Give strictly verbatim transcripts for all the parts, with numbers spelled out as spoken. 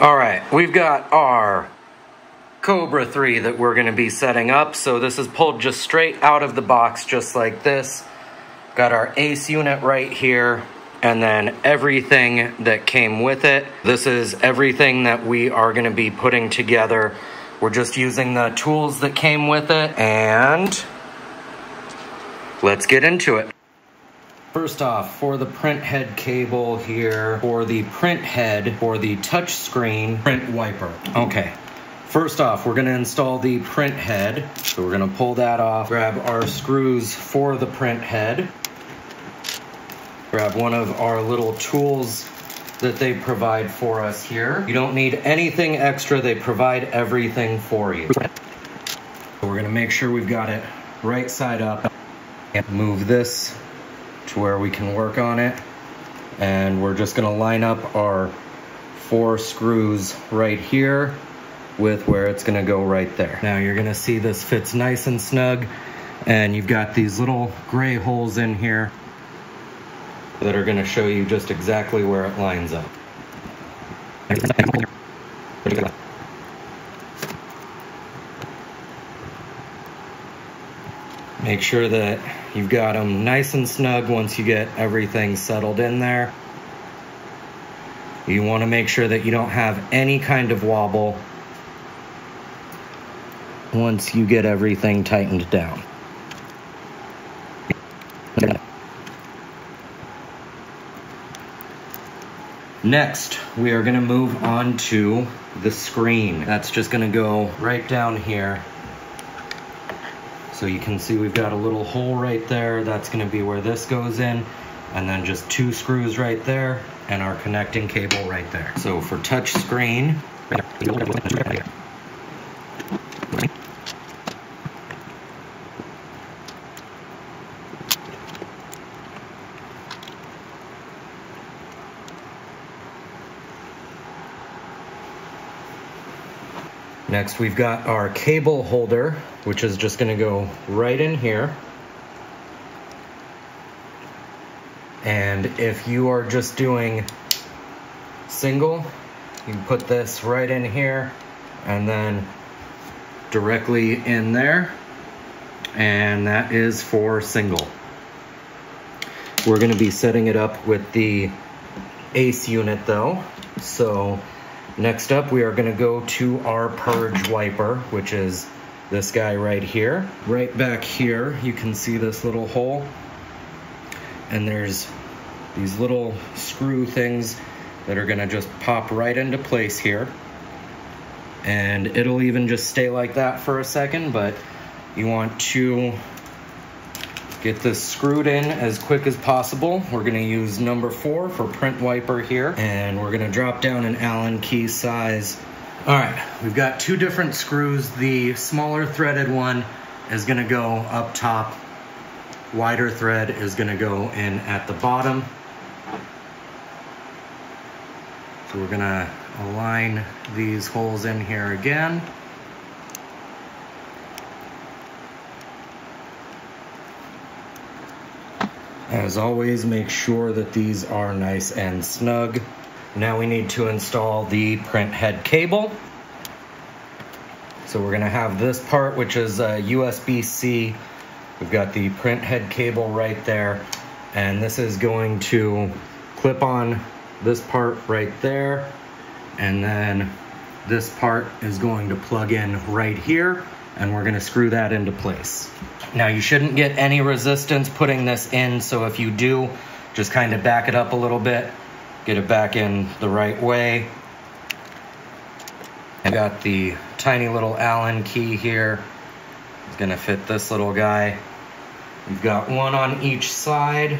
All right, we've got our Cobra three that we're gonna be setting up. So this is pulled just straight out of the box, just like this. Got our ACE unit right here, and then everything that came with it. This is everything that we are gonna be putting together. We're just using the tools that came with it, and let's get into it. First off, for the print head cable here, for the print head, for the touch screen print wiper. Okay, first off, we're gonna install the print head. So we're gonna pull that off, grab our screws for the print head, grab one of our little tools that they provide for us here. You don't need anything extra, they provide everything for you. So we're gonna make sure we've got it right side up, and move this to where we can work on it. And we're just gonna line up our four screws right here with where it's gonna go right there. Now you're gonna see this fits nice and snug, and you've got these little gray holes in here that are gonna show you just exactly where it lines up. Make sure that you've got them nice and snug once you get everything settled in there. You want to make sure that you don't have any kind of wobble once you get everything tightened down. Next, we are going to move on to the screen. That's just going to go right down here. So you can see we've got a little hole right there. That's gonna be where this goes in. And then just two screws right there and our connecting cable right there. So for touch screen, next, we've got our cable holder, which is just gonna go right in here. And if you are just doing single, you can put this right in here and then directly in there. And that is for single. We're gonna be setting it up with the ACE unit though, so next up, we are gonna go to our purge wiper, which is this guy right here. Right back here, you can see this little hole, and there's these little screw things that are gonna just pop right into place here. And it'll even just stay like that for a second, but you want to get this screwed in as quick as possible. We're gonna use number four for print wiper here, and we're gonna drop down an Allen key size. All right, we've got two different screws. The smaller threaded one is gonna go up top. Wider thread is gonna go in at the bottom. So we're gonna align these holes in here again. As always, make sure that these are nice and snug. Now we need to install the print head cable. So we're gonna have this part, which is a U S B C. We've got the print head cable right there. And this is going to clip on this part right there. And then this part is going to plug in right here. And we're gonna screw that into place. Now you shouldn't get any resistance putting this in, so if you do, just kind of back it up a little bit, get it back in the right way. I got the tiny little Allen key here. It's gonna fit this little guy. We've got one on each side.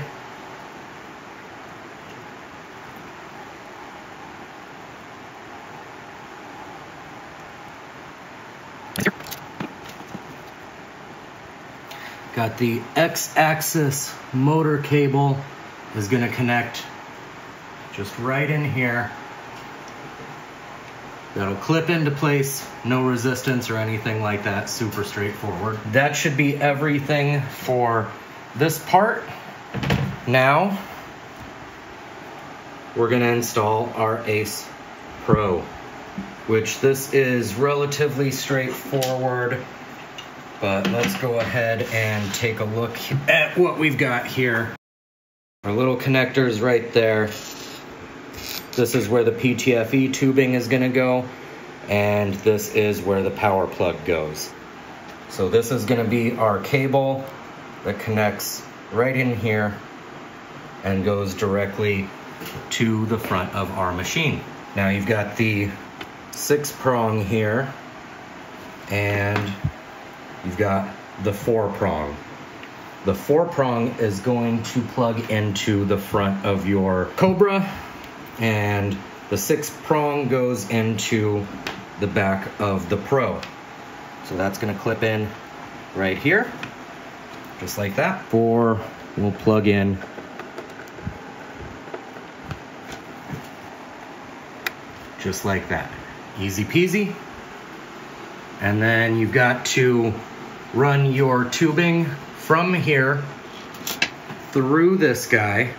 Got the X-axis motor cable is going to connect just right in here. That'll clip into place, no resistance or anything like that, super straightforward. That should be everything for this part. Now, we're going to install our ACE Pro. which this is relatively straightforward, but let's go ahead and take a look at what we've got here. Our little connector is right there. This is where the P T F E tubing is gonna go, and this is where the power plug goes. So this is gonna be our cable that connects right in here and goes directly to the front of our machine. Now you've got the six prong here, and you've got the four prong. The four prong is going to plug into the front of your Cobra, and the six prong goes into the back of the Pro. So that's gonna clip in right here, just like that. Four will plug in just like that. Easy peasy. And then you've got to run your tubing from here through this guy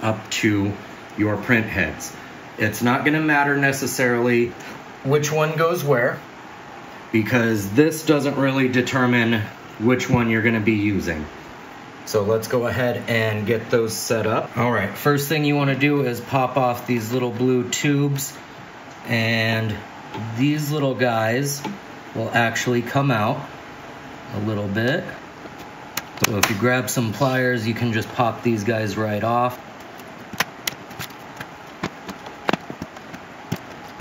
up to your print heads. It's not gonna matter necessarily which one goes where, because this doesn't really determine which one you're gonna be using. So let's go ahead and get those set up. All right, first thing you wanna do is pop off these little blue tubes, and these little guys will actually come out a little bit. So if you grab some pliers, you can just pop these guys right off.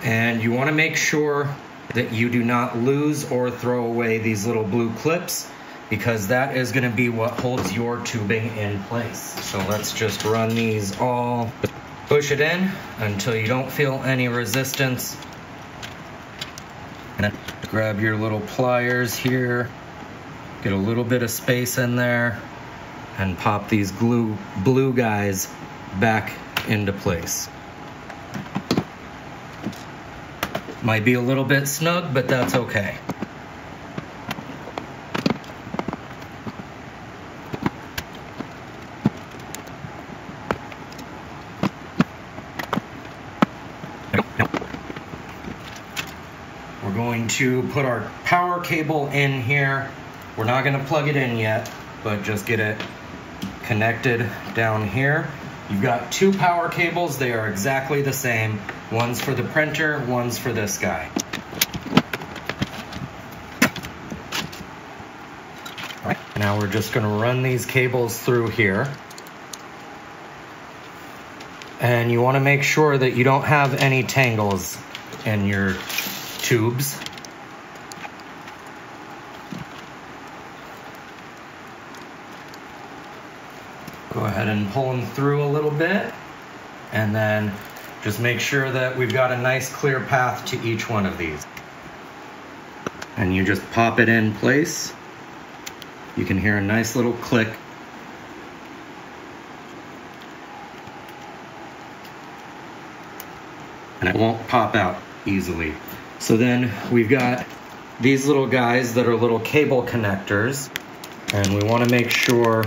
And you want to make sure that you do not lose or throw away these little blue clips, because that is going to be what holds your tubing in place. So let's just run these all. Push it in until you don't feel any resistance. And grab your little pliers here, get a little bit of space in there, and pop these glue, blue guys back into place. Might be a little bit snug, but that's okay. We're going to put our power cable in here. We're not going to plug it in yet, but just get it connected down here. You've got two power cables. They are exactly the same. One's for the printer, one's for this guy. All right, now we're just going to run these cables through here. And you want to make sure that you don't have any tangles in your tubes. Go ahead and pull them through a little bit, and then just make sure that we've got a nice clear path to each one of these. And you just pop it in place. You can hear a nice little click. And it won't pop out easily. So then we've got these little guys that are little cable connectors, and we want to make sure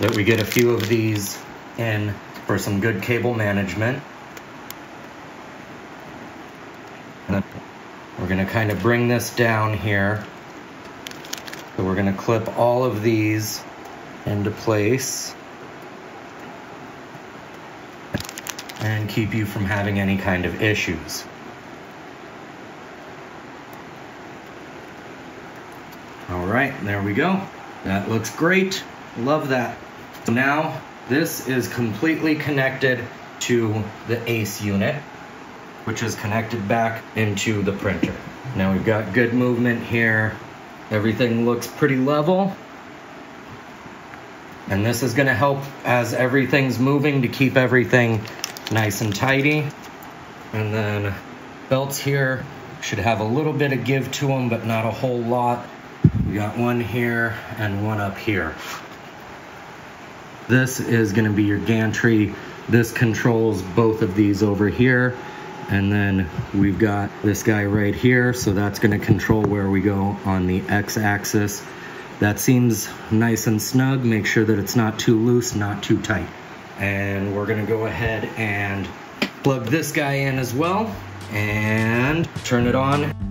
that we get a few of these in for some good cable management. And then we're going to kind of bring this down here. So we're going to clip all of these into place and keep you from having any kind of issues. All right, there we go. That looks great. Love that. So now this is completely connected to the ACE unit, which is connected back into the printer. Now we've got good movement here. Everything looks pretty level. And this is going to help as everything's moving to keep everything nice and tidy. And then belts here should have a little bit of give to them, but not a whole lot. We got one here and one up here. This is going to be your gantry. This controls both of these over here. And then we've got this guy right here. So that's going to control where we go on the X-axis. That seems nice and snug. Make sure that it's not too loose, not too tight. And we're going to go ahead and plug this guy in as well. And turn it on.